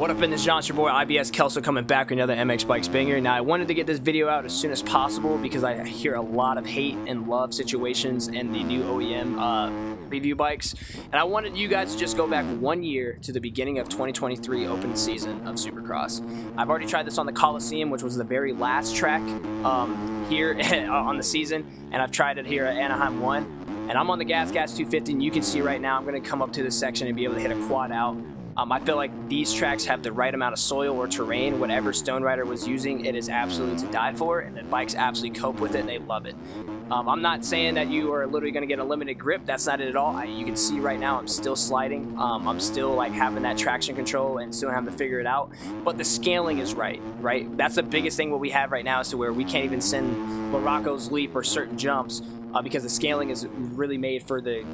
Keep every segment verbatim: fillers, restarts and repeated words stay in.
What up in this genre, your boy I B S Kelso coming back with another M X Bikes banger. Now I wanted to get this video out as soon as possible because I hear a lot of hate and love situations in the new O E M uh, review bikes, and I wanted you guys to just go back one year to the beginning of twenty twenty-three open season of Supercross. I've already tried this on the Coliseum, which was the very last track um, here on the season, and I've tried it here at Anaheim One. And I'm on the Gas Gas two fifty, and you can see right now I'm going to come up to this section and be able to hit a quad out. Um, I feel like these tracks have the right amount of soil or terrain. Whatever Stone Rider was using, it is absolutely to die for, and the bikes absolutely cope with it, and they love it. Um, I'm not saying that you are literally going to get a limited grip. That's not it at all. I, you can see right now I'm still sliding. Um, I'm still like having that traction control and still having to figure it out. But the scaling is right, right? That's the biggest thing what we have right now is to where we can't even send Morocco's leap or certain jumps. Uh, because the scaling is really made for the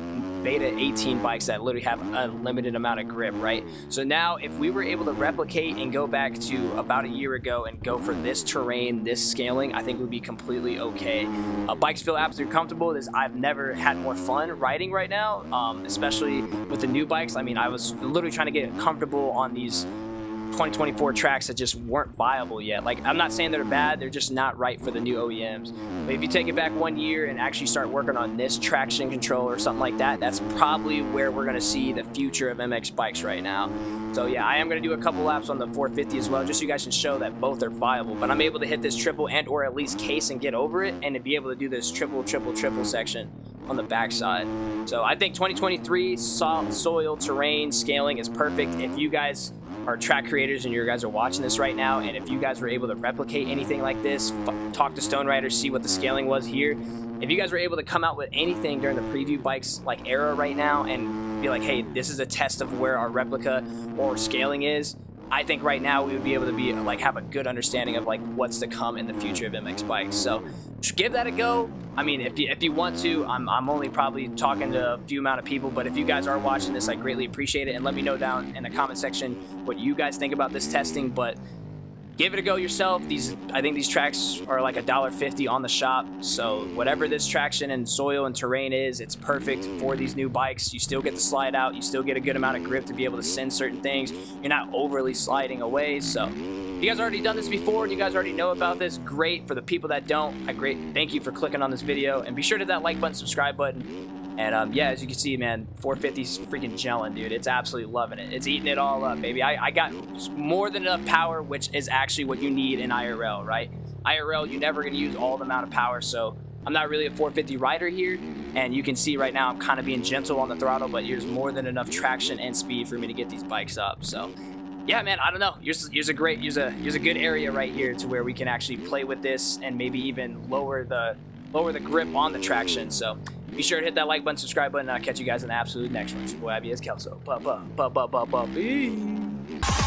beta eighteen bikes that literally have a limited amount of grip, right? So now if we were able to replicate and go back to about a year ago and go for this terrain, this scaling, I think we'd be completely okay. Uh, bikes feel absolutely comfortable. This, I've never had more fun riding right now, um, especially with the new bikes. I mean, I was literally trying to get comfortable on these twenty twenty-four tracks that just weren't viable yet. Like, I'm not saying they're bad, they're just not right for the new O E Ms. But if you take it back one year and actually start working on this traction control or something like that, that's probably where we're going to see the future of M X Bikes right now. So yeah, I am going to do a couple laps on the four fifty as well, just so you guys can show that both are viable. But I'm able to hit this triple and or at least case and get over it, and to be able to do this triple triple triple section on the backside. So I think twenty twenty-three soft soil terrain scaling is perfect. If you guys are track creators and you guys are watching this right now, and if you guys were able to replicate anything like this, talk to Stone Rider, see what the scaling was here. If you guys were able to come out with anything during the preview bikes like era right now and be like, hey, this is a test of where our replica or scaling is, I think right now we would be able to be like have a good understanding of like what's to come in the future of M X Bikes. So give that a go. I mean, if you, if you want to, I'm, I'm only probably talking to a few amount of people, but if you guys are watching this, I greatly appreciate it. And let me know down in the comment section what you guys think about this testing, but give it a go yourself. These, I think these tracks are like a dollar fifty on the shop. So whatever this traction and soil and terrain is, it's perfect for these new bikes. You still get the slide out. You still get a good amount of grip to be able to send certain things. You're not overly sliding away. So if you guys already done this before and you guys already know about this, great. For the people that don't, I great. Thank you for clicking on this video, and be sure to hit that like button, subscribe button. And um, yeah, as you can see, man, four fifty's freaking gelling, dude. It's absolutely loving it. It's eating it all up, baby. I, I got more than enough power, which is actually what you need in I R L, right? I R L, you're never going to use all the amount of power, so I'm not really a four fifty rider here. And you can see right now I'm kind of being gentle on the throttle, but there's more than enough traction and speed for me to get these bikes up. So yeah, man, I don't know. Here's, here's a great, here's a, here's a good area right here to where we can actually play with this and maybe even lower the, lower the grip on the traction. So be sure to hit that like button, subscribe button, and I'll catch you guys in the absolute next one. It's your boy I B S Kelso. Ba ba ba ba ba ba.